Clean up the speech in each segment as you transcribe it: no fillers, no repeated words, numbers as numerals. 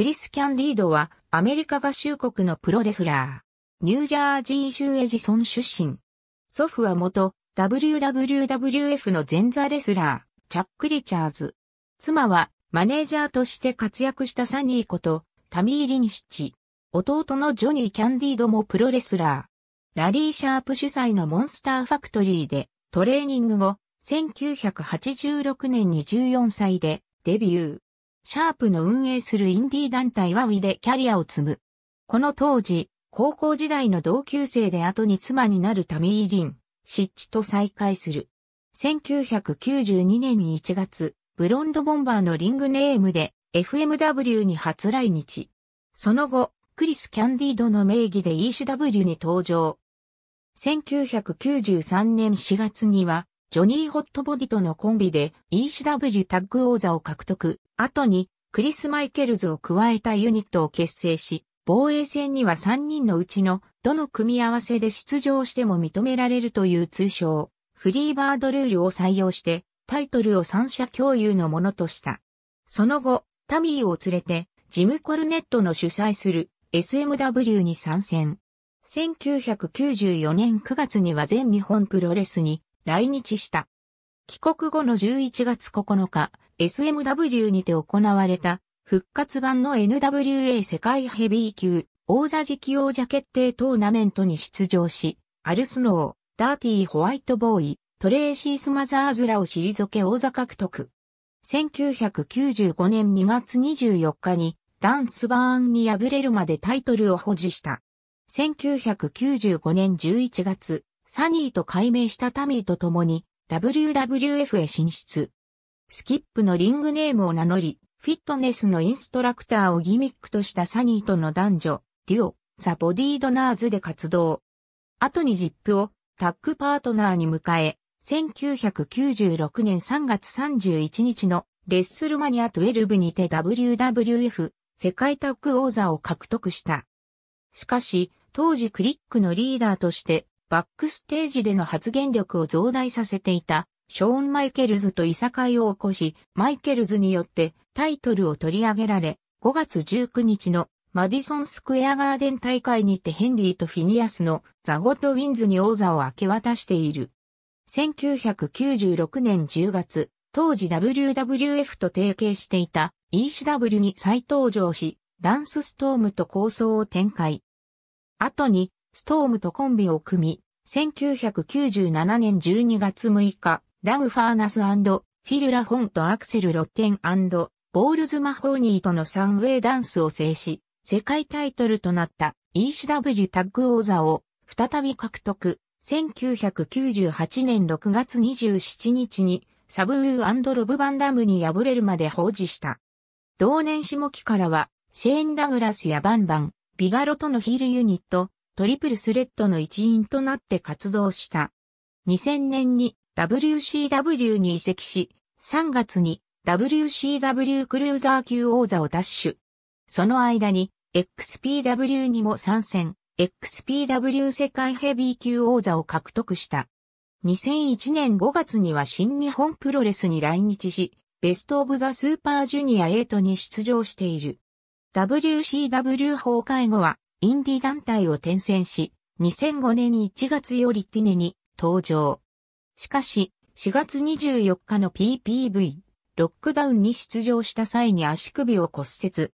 クリス・キャンディードはアメリカ合衆国のプロレスラー。ニュージャージー州エジソン出身。祖父は元 WWWF の前座レスラー、チャック・リチャーズ。妻はマネージャーとして活躍したサニーことタミー・リニシッチ。弟のジョニー・キャンディードもプロレスラー。ラリー・シャープ主催のモンスター・ファクトリーでトレーニング後、1986年に14歳でデビュー。シャープの運営するインディー団体ワウィでキャリアを積む。この当時、高校時代の同級生で後に妻になるタミー・リンシッチと再会する。1992年1月、ブロンド・ボンバーのリングネームで FMW に初来日。その後、クリス・キャンディードの名義で ECW に登場。1993年4月には、ジョニー・ホットボディとのコンビで ECW タッグ王座を獲得。後に、クリス・マイケルズを加えたユニットを結成し、防衛戦には3人のうちのどの組み合わせで出場しても認められるという通称、フリーバードルールを採用して、タイトルを三者共有のものとした。その後、タミーを連れて、ジム・コルネットの主催する、SMW に参戦。1994年9月には全日本プロレスに来日した。帰国後の11月9日、SMW にて行われた復活版の NWA 世界ヘビー級王座次期王者決定トーナメントに出場し、アルスノー、ダーティー・ホワイトボーイ、トレーシー・スマザーズらを退け王座獲得。1995年2月24日に、ダン・スバーンに敗れるまでタイトルを保持した。1995年11月、サニーと改名したタミーと共に WWF へ進出。スキップのリングネームを名乗り、フィットネスのインストラクターをギミックとしたサニーとの男女、デュオ、ザ・ボディ・ドナーズで活動。後にジップをタッグパートナーに迎え、1996年3月31日のレッスルマニア12にて WWF、世界タッグ王座を獲得した。しかし、当時クリックのリーダーとして、バックステージでの発言力を増大させていた、ショーン・マイケルズといさかいを起こし、マイケルズによってタイトルを取り上げられ、5月19日のマディソン・スクエア・ガーデン大会にてヘンリーとフィニアスのザ・ゴッド・ウィンズに王座を明け渡している。1996年10月、当時 WWF と提携していた、ECW に再登場し、ランス・ストームと抗争を展開。後に、ストームとコンビを組み、1997年12月6日、ダグ・ファーナス&フィル・ラフォンとアクセル・ロッテン&ボールズ・マホーニーとの3ウェイダンスを制し、世界タイトルとなった ECW タッグ王座を再び獲得。1998年6月27日に、サブウー&ロブ・バンダムに敗れるまで保持した。同年下期からは、シェーン・ダグラスやバンバン、ビガロとのヒールユニット、トリプルスレッドの一員となって活動した。2000年に WCW に移籍し、3月に WCW クルーザー級王座を奪取。その間に XPW にも参戦、XPW 世界ヘビー級王座を獲得した。2001年5月には新日本プロレスに来日し、ベストオブザスーパージュニア8に出場している。WCW 崩壊後はインディ団体を転戦し、2005年1月よりTNAに登場。しかし、4月24日の PPV、ロックダウンに出場した際に足首を骨折。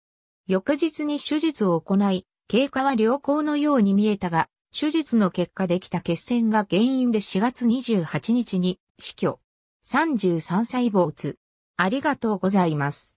翌日に手術を行い、経過は良好のように見えたが、手術の結果できた血栓が原因で4月28日に死去。33歳没。ありがとうございます。